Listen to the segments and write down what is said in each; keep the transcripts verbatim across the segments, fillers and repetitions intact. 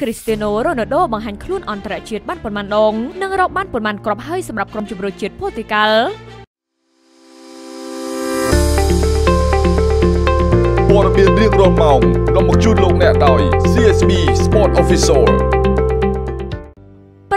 คริสเตียโนโรนัลโดบังหันคลุ้นอันตรายเฉียดบ้านปนมันดงนั่งรอบบ้านปนมันกรอบให้สำหรับกรมจุบรเฉียดโพติกัลบอลเบียดเรียกรองมองลงมาจุดลงแน่ดอย ซี เอส บี Sport Officialป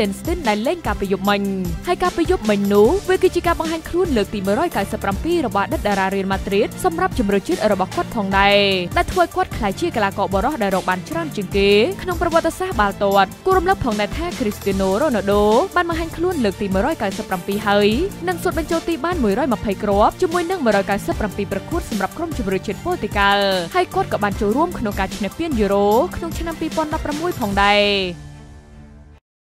เตนสตินได้เล่นการประยุกต์มันให้การประยุกต์มันนู้เวกิจิกาบังหันครุ่นเลือกตีเมร้อยกายสปรัมปีระบาดดัดดาราเรียนมาดริดสำหรับจุมรจิตอรบกวดทองได้และถวยกวดคลายเชี่ยกลากอบรอดได้รบันชรันจิงเกขนมประวัติศาสตร์บาลตอดกุรมลับทองได้แท้คริสเตียโนโรนัลโดบันบังหันครุ่นเลือกตีเมร้อยกายสปรัมปีเฮยนังสุดเป็นโจตีบ้านมวยร้อยมาไพกรอบจมวยนั่งเมร้อยกายสปรัมปีประคุดสำหรับครุ่มจุมรจิตโปติกาให้กวดกับบันโจร่วมขนมการแชมเปี้ยนยูโรขนมชนะปีปอนด์รับประมุ่ยทองได้